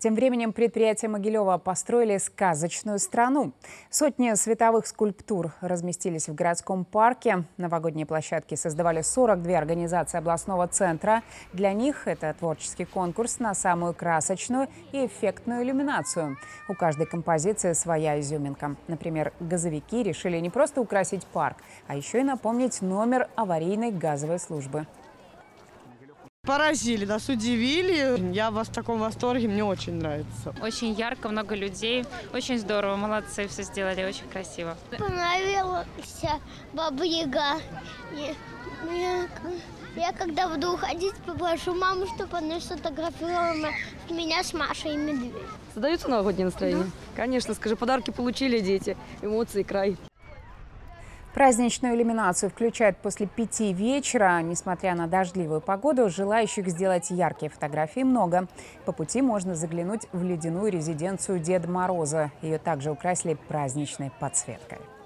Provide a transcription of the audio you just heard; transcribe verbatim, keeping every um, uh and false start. Тем временем предприятия Могилёва построили сказочную страну. Сотни световых скульптур разместились в городском парке. Новогодние площадки создавали сорок две организации областного центра. Для них это творческий конкурс на самую красочную и эффектную иллюминацию. У каждой композиции своя изюминка. Например, газовики решили не просто украсить парк, а еще и напомнить номер аварийной газовой службы. Поразили, нас удивили. Я в таком восторге, мне очень нравится. Очень ярко, много людей, очень здорово, молодцы, все сделали, очень красиво. Понравилась Баба-Яга. Я, я когда буду уходить, попрошу маму, чтобы она сфотографировала меня с Машей и Медведем. Создаются новогодние настроения? Да. Конечно, скажи, подарки получили дети, эмоции, край. Праздничную иллюминацию включают после пяти вечера. Несмотря на дождливую погоду, желающих сделать яркие фотографии много. По пути можно заглянуть в ледяную резиденцию Деда Мороза. Ее также украсили праздничной подсветкой.